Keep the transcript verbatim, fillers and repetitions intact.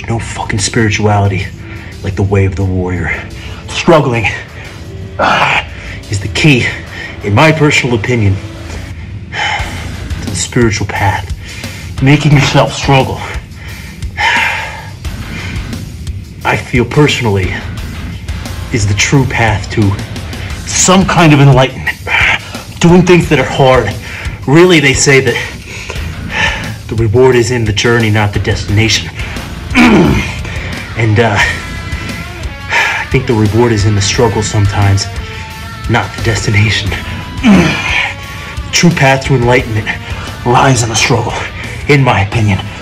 There's no fucking spirituality like the way of the warrior. Struggling uh, is the key, in my personal opinion, to the spiritual path. Making yourself struggle. I feel personally is the true path to some kind of enlightenment. Doing things that are hard. Really, they say that the reward is in the journey, not the destination. And uh, I think the reward is in the struggle sometimes, not the destination. The true path to enlightenment lies in the struggle, in my opinion.